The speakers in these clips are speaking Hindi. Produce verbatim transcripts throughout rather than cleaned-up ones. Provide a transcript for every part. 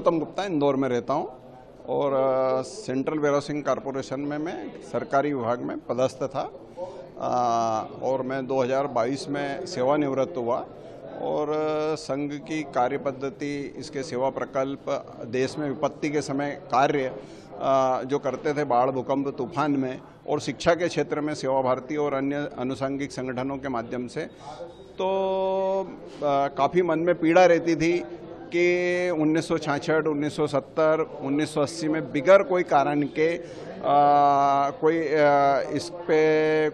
पुरुषोत्तम गुप्ता, इंदौर में रहता हूं और सेंट्रल बेरोसिंह कारपोरेशन में मैं सरकारी विभाग में पदस्थ था और मैं दो हज़ार बाईस में सेवानिवृत्त हुआ और संघ की कार्य पद्धति, इसके सेवा प्रकल्प, देश में विपत्ति के समय कार्य जो करते थे बाढ़, भूकंप, तूफान में, और शिक्षा के क्षेत्र में सेवा भारती और अन्य अनुषंगिक संगठनों के माध्यम से, तो काफ़ी मन में पीड़ा रहती थी कि उन्नीस सौ छियासठ, उन्नीस सौ सत्तर, उन्नीस सौ अस्सी में बिगर कोई कारण के आ, कोई आ, इस पे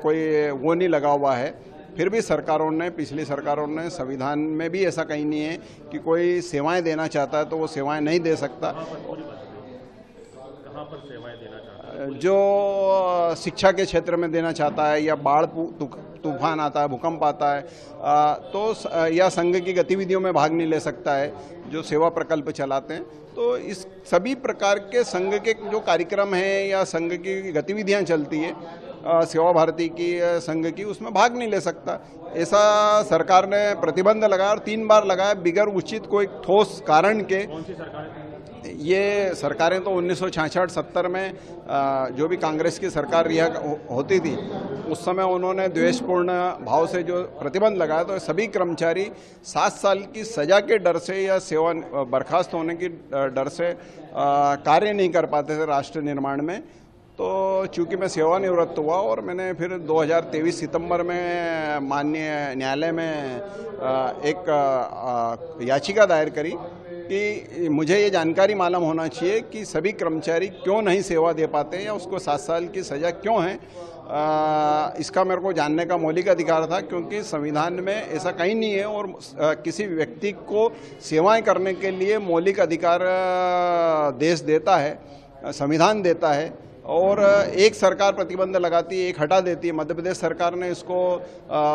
कोई वो नहीं लगा हुआ है। फिर भी सरकारों ने, पिछली सरकारों ने, संविधान में भी ऐसा कहीं नहीं है कि कोई सेवाएं देना चाहता है तो वो सेवाएं नहीं दे सकता। कहाँ पर सेवाएं देना चाहता है? जो शिक्षा के क्षेत्र में देना चाहता है, या बाढ़, तूफान आता है, भूकंप आता है, तो या संघ की गतिविधियों में भाग नहीं ले सकता है जो सेवा प्रकल्प चलाते हैं। तो इस सभी प्रकार के संघ के जो कार्यक्रम हैं या संघ की गतिविधियां चलती है सेवा भारती की, संघ की, उसमें भाग नहीं ले सकता, ऐसा सरकार ने प्रतिबंध लगाया और तीन बार लगाया बिगर उचित कोई ठोस कारण के। कौन सी सरकार? ये सरकारें तो उन्नीस सौ छियासठ सत्तर में जो भी कांग्रेस की सरकार रिहा होती थी उस समय उन्होंने द्वेषपूर्ण भाव से जो प्रतिबंध लगाया, तो सभी कर्मचारी सात साल की सजा के डर से या सेवा बर्खास्त होने की डर से कार्य नहीं कर पाते थे राष्ट्र निर्माण में। तो चूँकि मैं सेवानिवृत्त हुआ और मैंने फिर दो हज़ार तेईस सितंबर में माननीय न्यायालय में एक याचिका दायर करी कि मुझे ये जानकारी मालूम होना चाहिए कि सभी कर्मचारी क्यों नहीं सेवा दे पाते या उसको सात साल की सज़ा क्यों है। आ, इसका मेरे को जानने का मौलिक अधिकार था क्योंकि संविधान में ऐसा कहीं नहीं है और आ, किसी व्यक्ति को सेवाएं करने के लिए मौलिक अधिकार देश देता है, संविधान देता है। और एक सरकार प्रतिबंध लगाती है, एक हटा देती है। मध्य प्रदेश सरकार ने इसको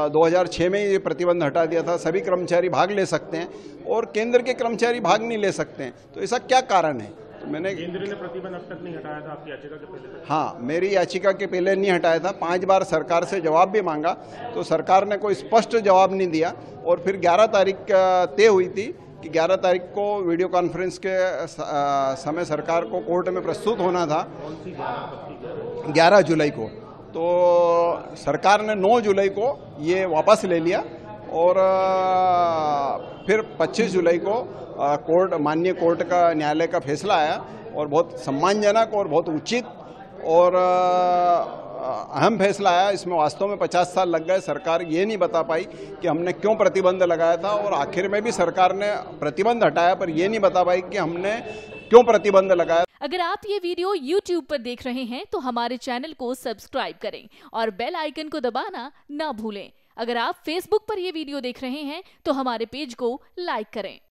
दो हज़ार छह में ये प्रतिबंध हटा दिया था, सभी कर्मचारी भाग ले सकते हैं और केंद्र के कर्मचारी भाग नहीं ले सकते हैं, तो ऐसा क्या कारण है? तो मैंने केंद्र ने प्रतिबंध अब तक नहीं हटाया था आपकी याचिका के पहले? हाँ, मेरी याचिका के पहले नहीं हटाया था। पाँच बार सरकार से जवाब भी मांगा तो सरकार ने कोई स्पष्ट जवाब नहीं दिया और फिर ग्यारह तारीख तय हुई थी कि ग्यारह तारीख को वीडियो कॉन्फ्रेंस के समय सरकार को कोर्ट में प्रस्तुत होना था, ग्यारह जुलाई को। तो सरकार ने नौ जुलाई को ये वापस ले लिया और फिर पच्चीस जुलाई को कोर्ट, माननीय कोर्ट का, न्यायालय का फैसला आया और बहुत सम्मानजनक और बहुत उचित और अहम फैसला आया। इसमें वास्तव में पचास साल लग गए, सरकार ये नहीं बता पाई कि हमने क्यों प्रतिबंध लगाया था और आखिर में भी सरकार ने प्रतिबंध हटाया पर ये नहीं बता पाई कि हमने क्यों प्रतिबंध लगाया। अगर आप ये वीडियो YouTube पर देख रहे हैं तो हमारे चैनल को सब्सक्राइब करें और बेल आइकन को दबाना ना भूलें। अगर आप Facebook पर यह वीडियो देख रहे हैं तो हमारे पेज को लाइक करें।